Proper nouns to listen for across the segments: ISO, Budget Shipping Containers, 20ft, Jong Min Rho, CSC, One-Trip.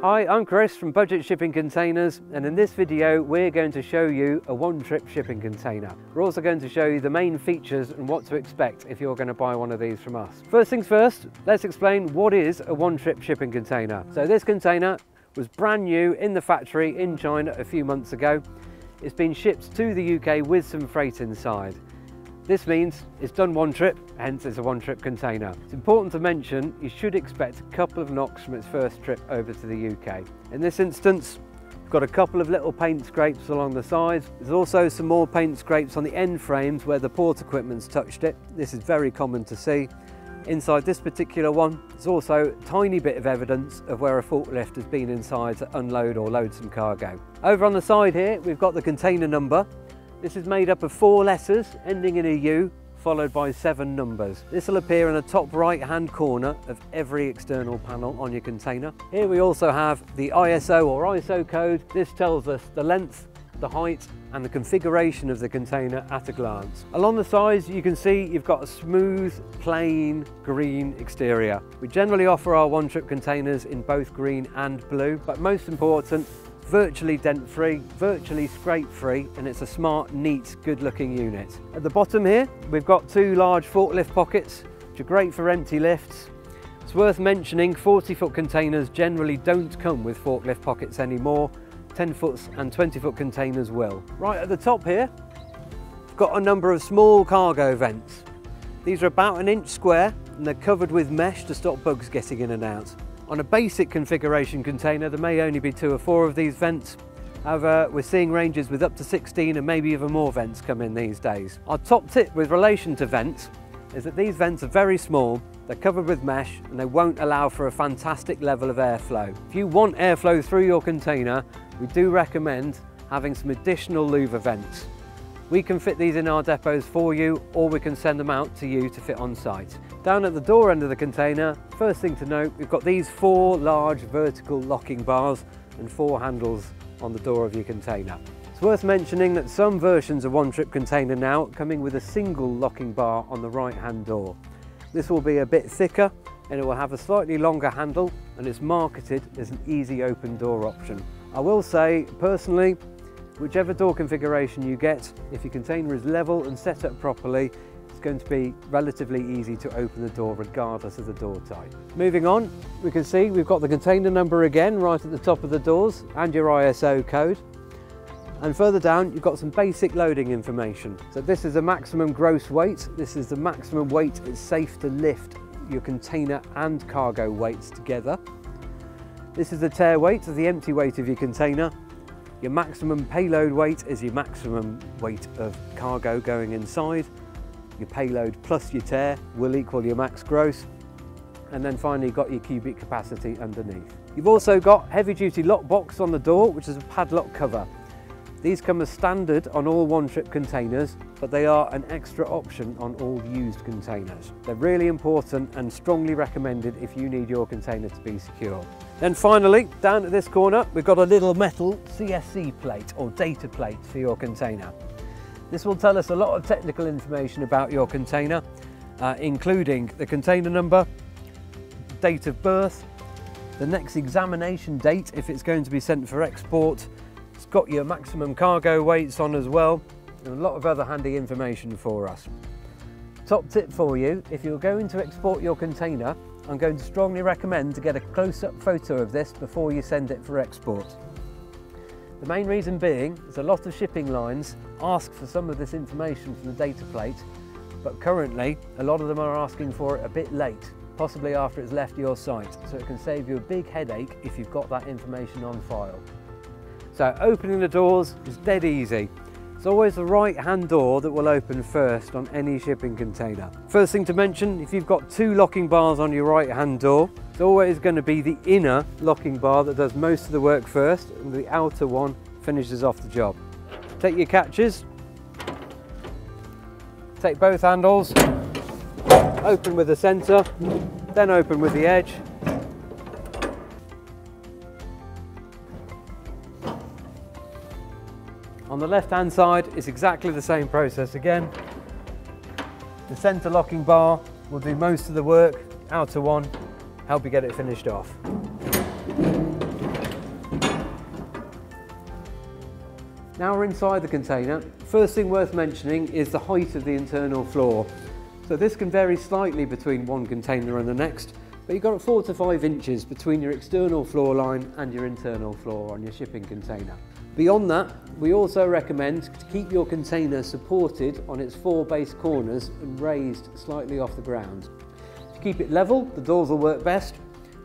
Hi, I'm Chris from Budget Shipping Containers, and in this video we're going to show you a one-trip shipping container. We're also going to show you the main features and what to expect if you're going to buy one of these from us. First things first, let's explain what is a one-trip shipping container. So this container was brand new in the factory in China a few months ago. It's been shipped to the UK with some freight inside. This means it's done one trip, hence it's a one-trip container. It's important to mention you should expect a couple of knocks from its first trip over to the UK. In this instance, we've got a couple of little paint scrapes along the sides. There's also some more paint scrapes on the end frames where the port equipment's touched it. This is very common to see. Inside this particular one, there's also a tiny bit of evidence of where a forklift has been inside to unload or load some cargo. Over on the side here, we've got the container number. This is made up of 4 letters ending in a U followed by 7 numbers. This will appear in the top right hand corner of every external panel on your container. Here we also have the ISO or ISO code. This tells us the length, the height and the configuration of the container at a glance. Along the sides you can see you've got a smooth, plain green exterior. We generally offer our one-trip containers in both green and blue, but most important, virtually dent-free, virtually scrape-free, and it's a smart, neat, good-looking unit. At the bottom here, we've got 2 large forklift pockets, which are great for empty lifts. It's worth mentioning 40-foot containers generally don't come with forklift pockets anymore. 10-foot and 20-foot containers will. Right at the top here, we've got a number of small cargo vents. These are about an inch square, and they're covered with mesh to stop bugs getting in and out. On a basic configuration container, there may only be 2 or 4 of these vents. However, we're seeing ranges with up to 16 and maybe even more vents come in these days. Our top tip with relation to vents is that these vents are very small, they're covered with mesh, and they won't allow for a fantastic level of airflow. If you want airflow through your container, we do recommend having some additional louver vents. We can fit these in our depots for you, or we can send them out to you to fit on site. Down at the door end of the container, first thing to note, we've got these 4 large vertical locking bars and 4 handles on the door of your container. It's worth mentioning that some versions of one-trip container now coming with a single locking bar on the right-hand door. This will be a bit thicker and it will have a slightly longer handle, and it's marketed as an easy open door option. I will say, personally, whichever door configuration you get, if your container is level and set up properly, it's going to be relatively easy to open the door regardless of the door type. Moving on, we can see we've got the container number again right at the top of the doors and your ISO code. And further down, you've got some basic loading information. So this is the maximum gross weight. This is the maximum weight it's safe to lift your container and cargo weights together. This is the tear weight, so the empty weight of your container. Your maximum payload weight is your maximum weight of cargo going inside. Your payload plus your tear will equal your max gross. And then finally, you've got your cubic capacity underneath. You've also got heavy duty lockbox on the door, which is a padlock cover. These come as standard on all one-trip containers, but they are an extra option on all used containers. They're really important and strongly recommended if you need your container to be secure. Then finally, down at this corner, we've got a little metal CSC plate or data plate for your container. This will tell us a lot of technical information about your container, including the container number, date of birth, the next examination date if it's going to be sent for export. It's got your maximum cargo weights on as well, and a lot of other handy information for us. Top tip for you, if you're going to export your container, I'm going to strongly recommend to get a close-up photo of this before you send it for export. The main reason being is a lot of shipping lines ask for some of this information from the data plate, but currently a lot of them are asking for it a bit late, possibly after it's left your site, so it can save you a big headache if you've got that information on file. So opening the doors is dead easy. It's always the right-hand door that will open first on any shipping container. First thing to mention, if you've got 2 locking bars on your right-hand door, it's always going to be the inner locking bar that does most of the work first, and the outer one finishes off the job. Take your catches, take both handles, open with the centre, then open with the edge. On the left-hand side, it's exactly the same process again. The centre locking bar will do most of the work, outer one, help you get it finished off. Now we're inside the container. First thing worth mentioning is the height of the internal floor. So this can vary slightly between one container and the next, but you've got 4 to 5 inches between your external floor line and your internal floor on your shipping container. Beyond that, we also recommend to keep your container supported on its 4 base corners and raised slightly off the ground. To keep it level, the doors will work best.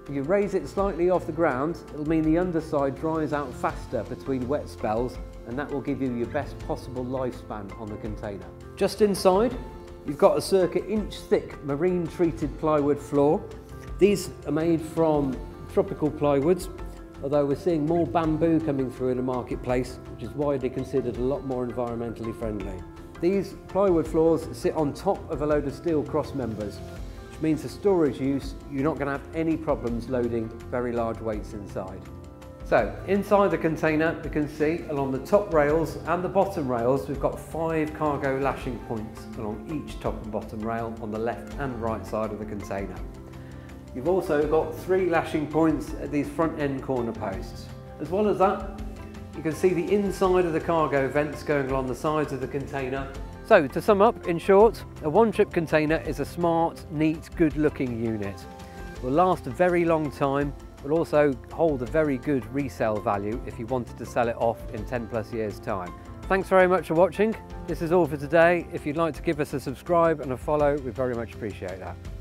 If you raise it slightly off the ground, it'll mean the underside dries out faster between wet spells, and that will give you your best possible lifespan on the container. Just inside, you've got a circa inch thick marine treated plywood floor. These are made from tropical plywoods, although we're seeing more bamboo coming through in the marketplace, which is widely considered a lot more environmentally friendly. These plywood floors sit on top of a load of steel cross members, which means for storage use, you're not going to have any problems loading very large weights inside. So inside the container, you can see along the top rails and the bottom rails, we've got 5 cargo lashing points along each top and bottom rail on the left and right side of the container. You've also got 3 lashing points at these front end corner posts. As well as that, you can see the inside of the cargo vents going along the sides of the container. So to sum up, in short, a one-trip container is a smart, neat, good-looking unit. It will last a very long time. It will also hold a very good resale value if you wanted to sell it off in 10 plus years' time. Thanks very much for watching. This is all for today. If you'd like to give us a subscribe and a follow, we very much appreciate that.